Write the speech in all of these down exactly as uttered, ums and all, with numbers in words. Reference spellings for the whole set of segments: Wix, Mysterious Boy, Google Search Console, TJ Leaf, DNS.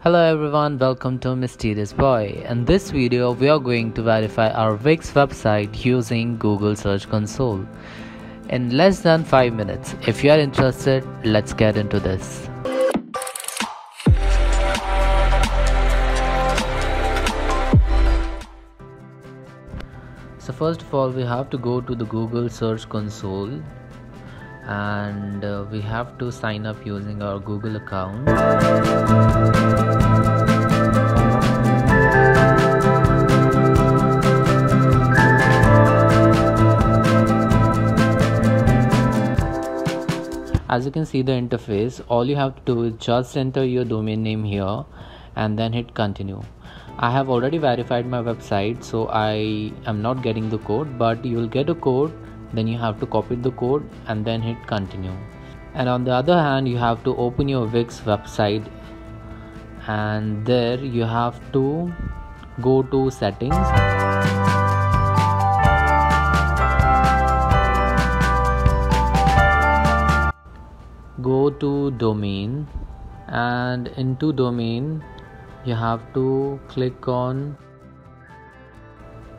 Hello everyone, welcome to Mysterious Boy. In this video, we are going to verify our Wix website using Google Search Console in less than five minutes. If you are interested, let's get into this. So first of all, we have to go to the Google Search Console and uh, we have to sign up using our Google account. As you can see the interface, all you have to do is just enter your domain name here and then hit continue. I have already verified my website, so I am not getting the code, but you will get a code, then you have to copy the code and then hit continue. And on the other hand, you have to open your Wix website and there you have to go to settings. Go to domain, and into domain you have to click on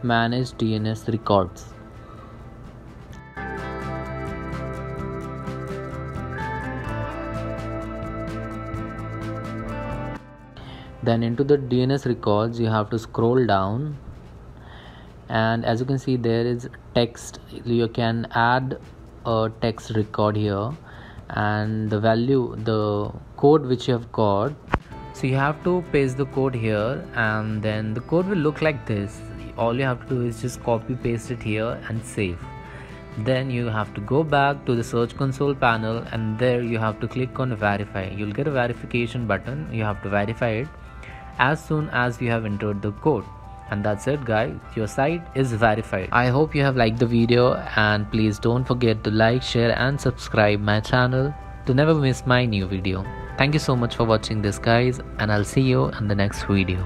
manage D N S records. Then into the D N S records you have to scroll down, and as you can see there is text. You can add a text record here and the value, the code which you have got, so you have to paste the code here and then the code will look like this. All you have to do is just copy paste it here and save. Then you have to go back to the Search Console panel and there you have to click on verify. You'll get a verification button. You have to verify it as soon as you have entered the code. And that's it guys, your site is verified. I hope you have liked the video and please don't forget to like, share and subscribe my channel to never miss my new video. Thank you so much for watching this guys, and I'll see you in the next video.